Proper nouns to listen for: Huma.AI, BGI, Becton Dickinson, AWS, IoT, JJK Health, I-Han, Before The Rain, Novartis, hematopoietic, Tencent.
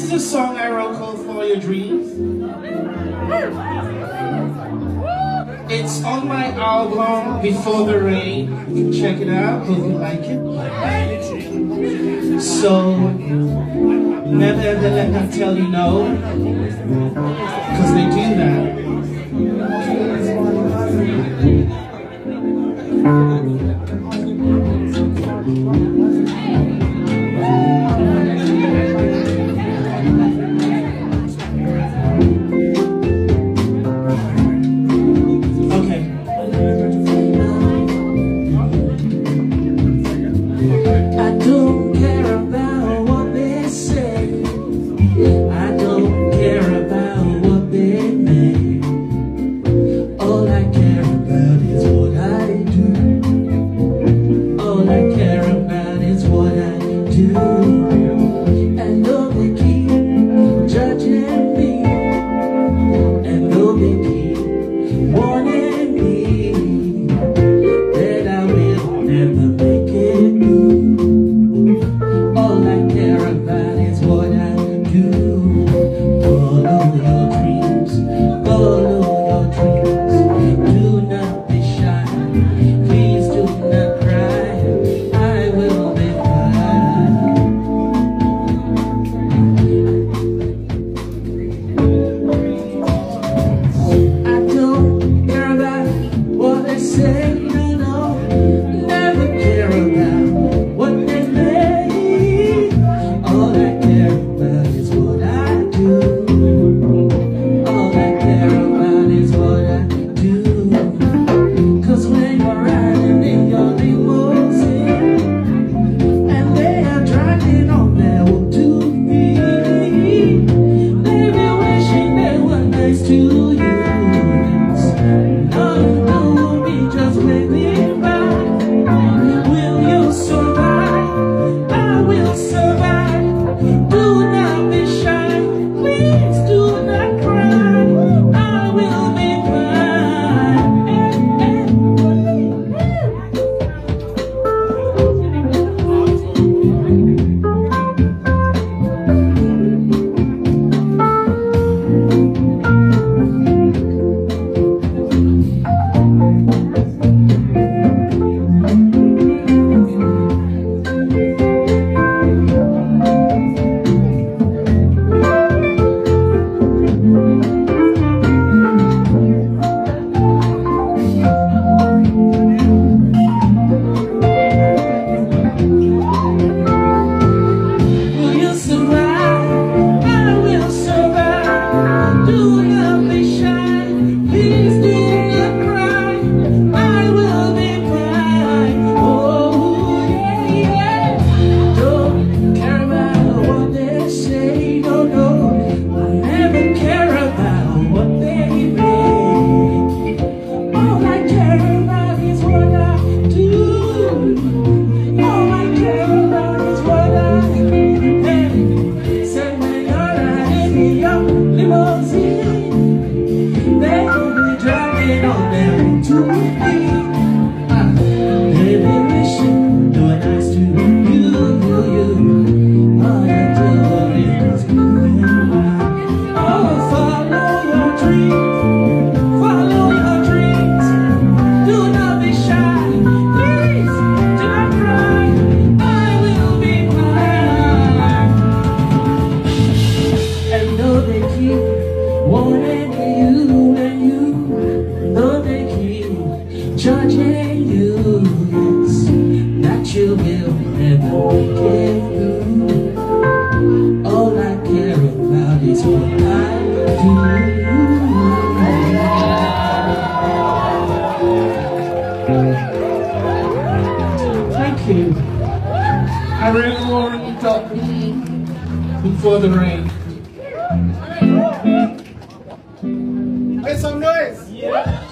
This is a song I wrote called Follow Your Dreams. It's on my album, Before The Rain. You can check it out if you like it. So, never let them tell you no, because they do that. I really want to talk before the rain. Make some noise! Yeah.